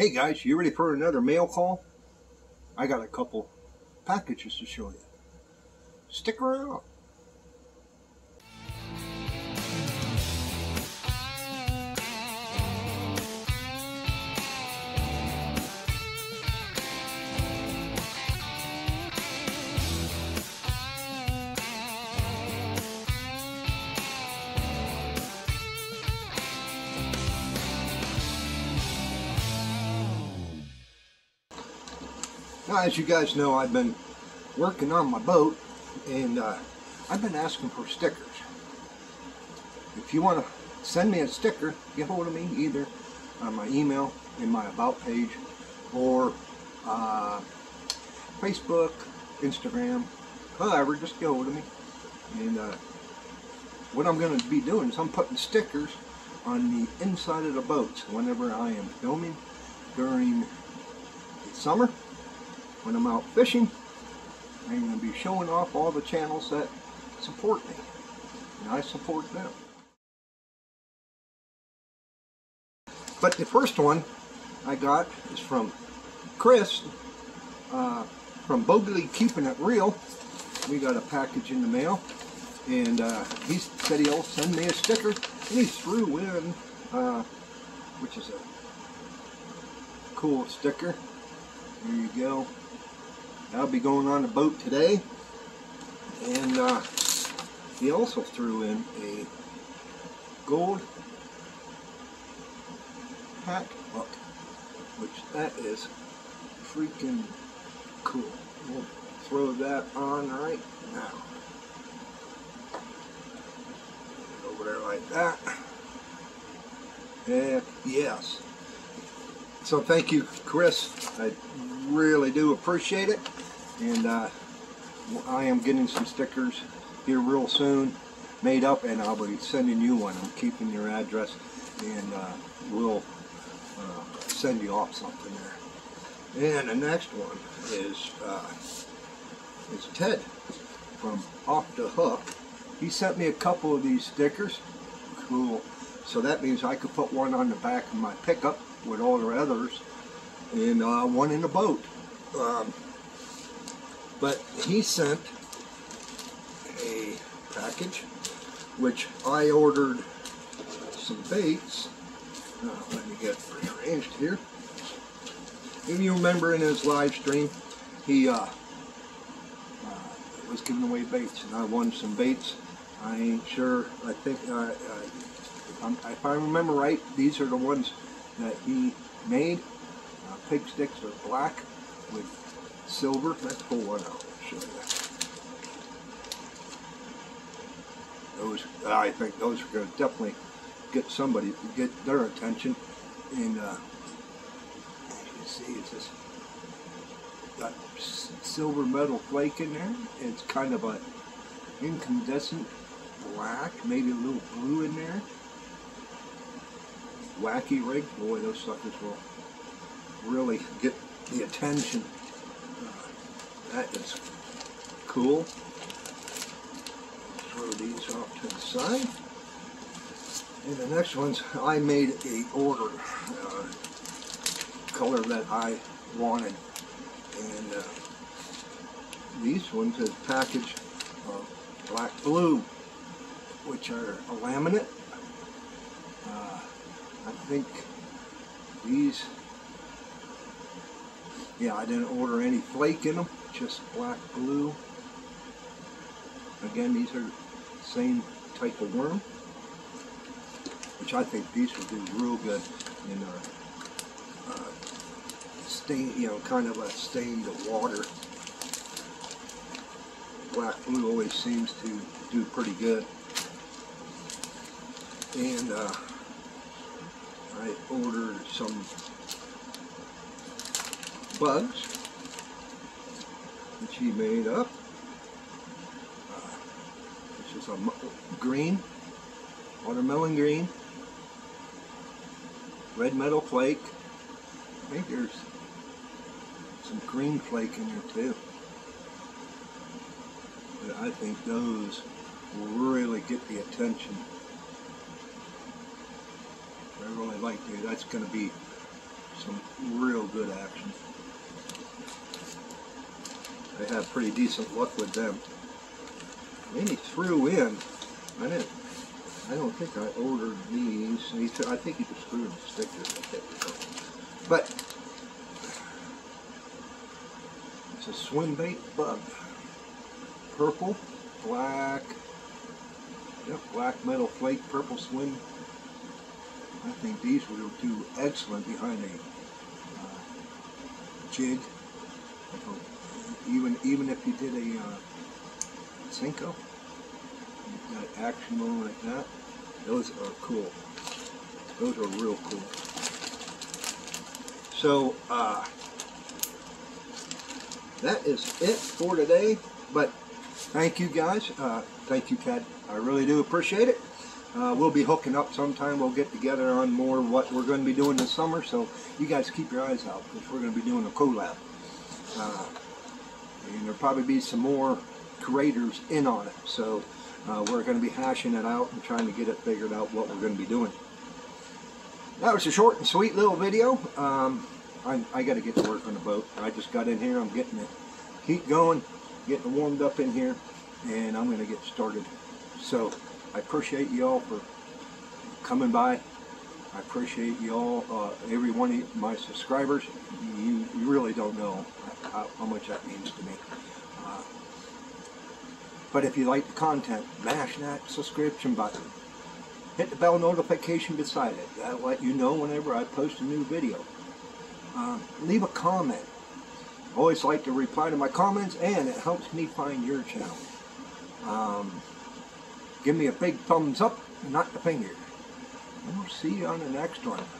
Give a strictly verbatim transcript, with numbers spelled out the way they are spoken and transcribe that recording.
Hey guys, you ready for another mail call? I got a couple packages to show you. Stick around. Now, as you guys know, I've been working on my boat, and uh, I've been asking for stickers. If you want to send me a sticker, get hold of me either on my email, in my About page, or uh, Facebook, Instagram, however, just get hold of me. And uh, what I'm going to be doing is I'm putting stickers on the inside of the boats whenever I am filming during the summer. When I'm out fishing, I'm going to be showing off all the channels that support me, and I support them. But the first one I got is from Chris, uh, from Bogoly's Keeping It Real. We got a package in the mail, and uh, he said he'll send me a sticker, and he threw in, uh, which is a cool sticker. There you go. I'll be going on the boat today, and uh, he also threw in a gold pack book, which that is freaking cool. We'll throw that on right now. Over there like that. And yes. So thank you, Chris. I really do appreciate it, and uh, I am getting some stickers here real soon made up, and I'll be sending you one. I'm keeping your address, and uh, we'll uh, send you off something there. And the next one is uh, is Ted from Off The Hook. He sent me a couple of these stickers. Cool. So that means I could put one on the back of my pickup with all the others, and uh, one in the boat. Um, but he sent a package, which I ordered some baits. Uh, let me get rearranged here. If you remember in his live stream, he uh, uh, was giving away baits, and I won some baits. I ain't sure. I think, uh, uh, if I remember right, these are the ones that he made. Uh, pig sticks are black with silver. Let's pull one out and show you. Those, I think those are going to definitely get somebody to get their attention. And uh, as you can see, it's just got silver metal flake in there. It's kind of a incandescent black, maybe a little blue in there. Wacky rig. Boy, those suckers will really get the attention. Uh, that is cool. Throw these off to the side. And the next ones, I made a order, uh, color that I wanted, and uh, these ones is a package of black blue, which are a laminate. Uh, I think these. Yeah, I didn't order any flake in them, just black glue. Again, these are the same type of worm, which I think these would do real good in a, a stain, you know, kind of a stained water. Black glue always seems to do pretty good. And uh, I ordered some bugs, which he made up, uh, which is a green, watermelon green, red metal flake. I think there's some green flake in there too. But I think those will really get the attention. I really like these. That's going to be some real good action. They had pretty decent luck with them. Then he threw in, I didn't, I don't think I ordered these, and he th I think he just threw them stickers. Okay. But it's a swim bait bug. Purple, black, yep, black metal flake, purple swim. I think these will do excellent behind a uh, jig. Even even if you did a uh, Senko, you've got action on like that. Those are cool. Those are real cool. So uh, that is it for today. But thank you guys. Uh, thank you, Kat. I really do appreciate it. Uh, we'll be hooking up sometime. We'll get together on more what we're going to be doing this summer. So you guys keep your eyes out because we're going to be doing a collab. Uh, and there'll probably be some more creators in on it. So uh, we're going to be hashing it out and trying to get it figured out what we're going to be doing. That was a short and sweet little video. Um, I, I got to get to work on the boat. I just got in here. I'm getting the heat going, getting warmed up in here, and I'm going to get started. So I appreciate y'all for coming by. I appreciate y'all, uh, every one of my subscribers. You, you really don't know how, how much that means to me. Uh, but if you like the content, mash that subscription button. Hit the bell notification beside it. That'll let you know whenever I post a new video. Uh, leave a comment. I always like to reply to my comments, and it helps me find your channel. Um, give me a big thumbs up, not the finger. And we'll see you on the next one.